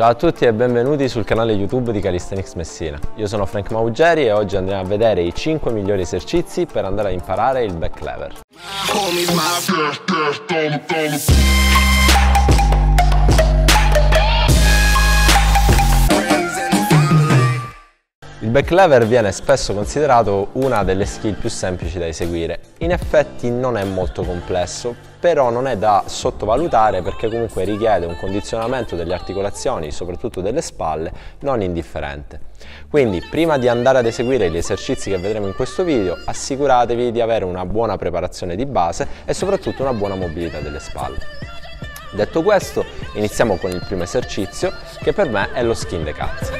Ciao a tutti e benvenuti sul canale YouTube di Calisthenics Messina. Io sono Frank Maugeri e oggi andremo a vedere i 5 migliori esercizi per andare a imparare il back lever. Il back lever viene spesso considerato una delle skill più semplici da eseguire. In effetti non è molto complesso, però non è da sottovalutare perché comunque richiede un condizionamento delle articolazioni, soprattutto delle spalle, non indifferente. Quindi, prima di andare ad eseguire gli esercizi che vedremo in questo video, assicuratevi di avere una buona preparazione di base e soprattutto una buona mobilità delle spalle. Detto questo, iniziamo con il primo esercizio, che per me è lo skin the cat.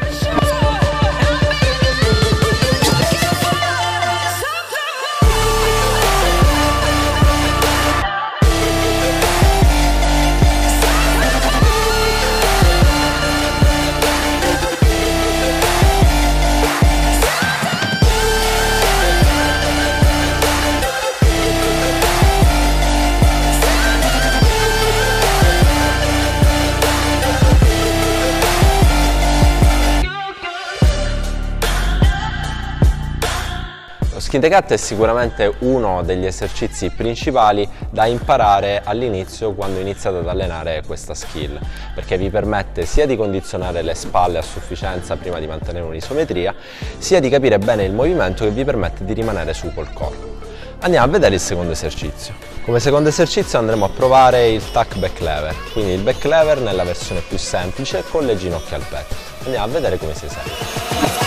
Skin the cat è sicuramente uno degli esercizi principali da imparare all'inizio quando iniziate ad allenare questa skill, perché vi permette sia di condizionare le spalle a sufficienza prima di mantenere un'isometria, sia di capire bene il movimento che vi permette di rimanere su col corpo. Andiamo a vedere il secondo esercizio. Come secondo esercizio andremo a provare il Tuck Back Lever, quindi il back lever nella versione più semplice con le ginocchia al petto. Andiamo a vedere come si esegue.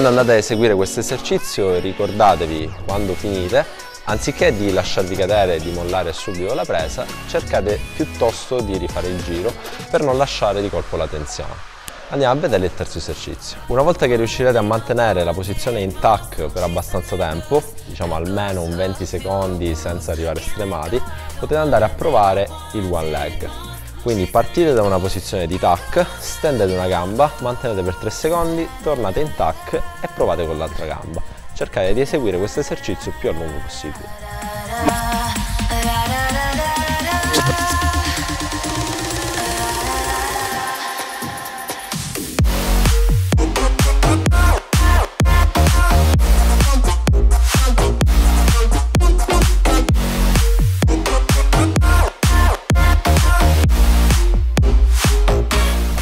Quando andate ad eseguire questo esercizio, ricordatevi, quando finite, anziché di lasciarvi cadere, di mollare subito la presa, cercate piuttosto di rifare il giro per non lasciare di colpo la tensione. Andiamo a vedere il terzo esercizio. Una volta che riuscirete a mantenere la posizione in tuck per abbastanza tempo, diciamo almeno un 20 secondi senza arrivare stremati, potete andare a provare il one leg. Quindi partite da una posizione di tuck, stendete una gamba, mantenete per 3 secondi, tornate in tuck e provate con l'altra gamba. Cercate di eseguire questo esercizio più a lungo possibile.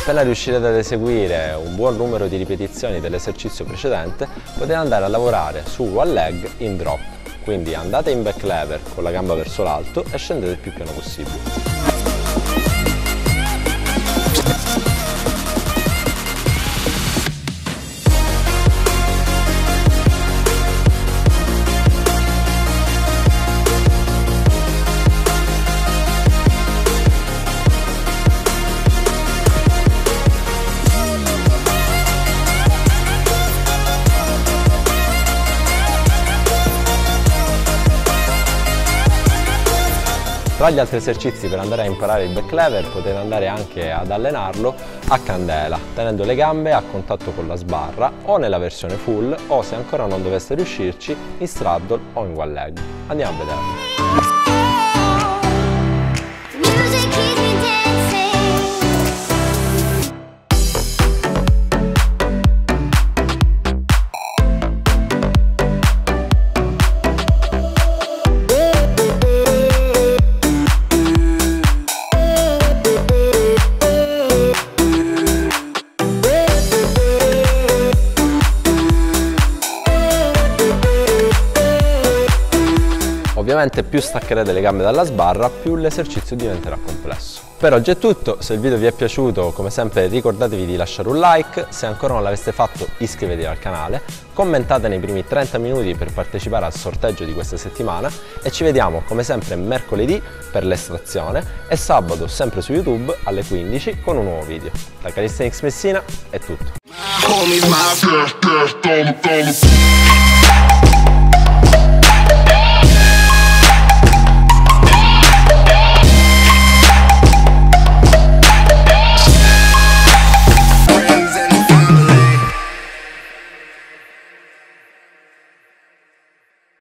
Appena riuscirete ad eseguire un buon numero di ripetizioni dell'esercizio precedente, potete andare a lavorare su one leg in drop, quindi andate in back lever con la gamba verso l'alto e scendete il più piano possibile. Tra gli altri esercizi per andare a imparare il back lever potete andare anche ad allenarlo a candela, tenendo le gambe a contatto con la sbarra o nella versione full o, se ancora non doveste riuscirci, in straddle o in one leg. Andiamo a vederlo. Ovviamente più staccherete le gambe dalla sbarra, più l'esercizio diventerà complesso. Per oggi è tutto, se il video vi è piaciuto come sempre ricordatevi di lasciare un like, se ancora non l'aveste fatto iscrivetevi al canale, commentate nei primi 30 minuti per partecipare al sorteggio di questa settimana e ci vediamo come sempre mercoledì per l'estrazione e sabato sempre su YouTube alle 15 con un nuovo video. Da Calisthenics Messina è tutto.